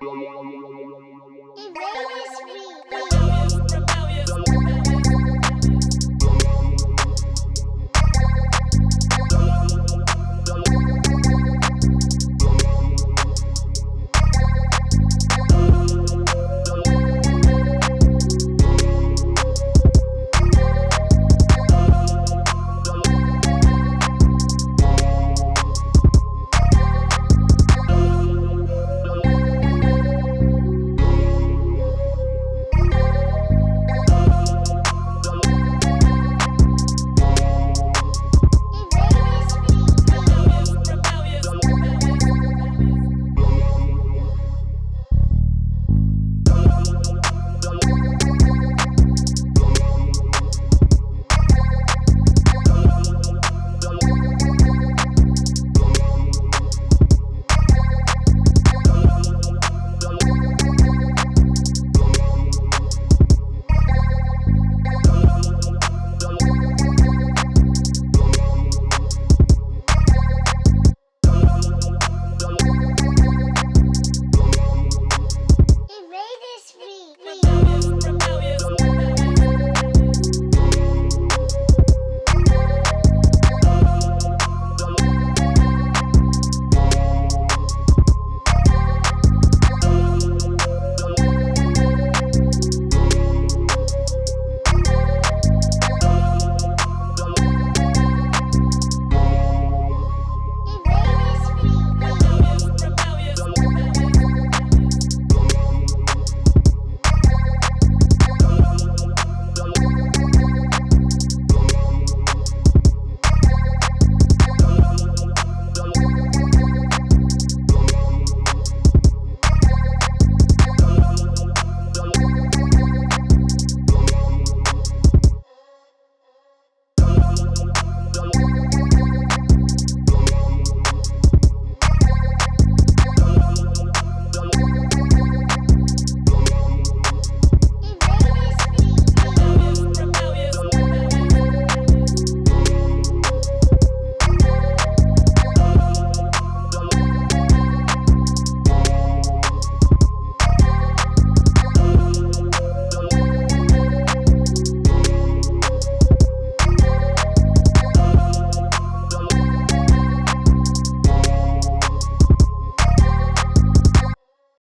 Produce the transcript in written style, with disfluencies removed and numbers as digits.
Embrace me.